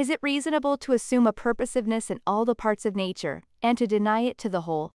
Is it reasonable to assume a purposiveness in all the parts of nature, and to deny it to the whole?